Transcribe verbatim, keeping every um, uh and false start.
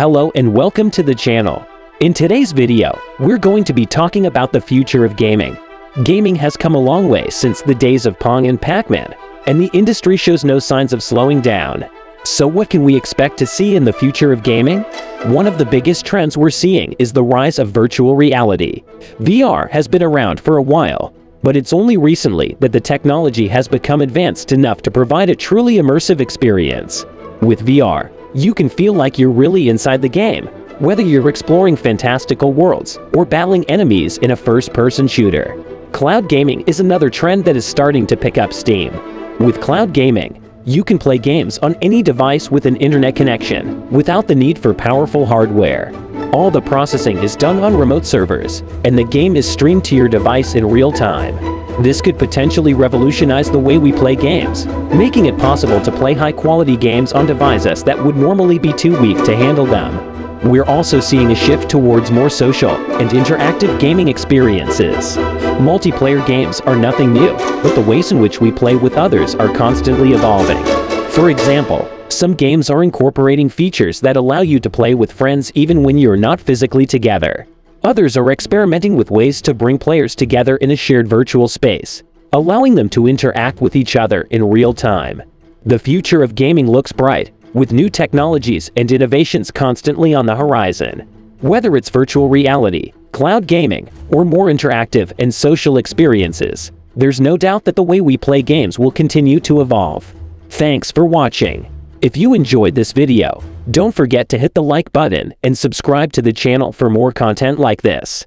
Hello and welcome to the channel. In today's video, we're going to be talking about the future of gaming. Gaming has come a long way since the days of Pong and Pac-Man, and the industry shows no signs of slowing down. So what can we expect to see in the future of gaming? One of the biggest trends we're seeing is the rise of virtual reality. V R has been around for a while, but it's only recently that the technology has become advanced enough to provide a truly immersive experience. With V R, you can feel like you're really inside the game, whether you're exploring fantastical worlds or battling enemies in a first-person shooter. Cloud gaming is another trend that is starting to pick up steam. With cloud gaming, you can play games on any device with an internet connection without the need for powerful hardware. All the processing is done on remote servers, and the game is streamed to your device in real time. This could potentially revolutionize the way we play games, making it possible to play high-quality games on devices that would normally be too weak to handle them. We're also seeing a shift towards more social and interactive gaming experiences. Multiplayer games are nothing new, but the ways in which we play with others are constantly evolving. For example, some games are incorporating features that allow you to play with friends even when you're not physically together. Others are experimenting with ways to bring players together in a shared virtual space, allowing them to interact with each other in real time. The future of gaming looks bright, with new technologies and innovations constantly on the horizon. Whether it's virtual reality, cloud gaming, or more interactive and social experiences, there's no doubt that the way we play games will continue to evolve. Thanks for watching. If you enjoyed this video, don't forget to hit the like button and subscribe to the channel for more content like this.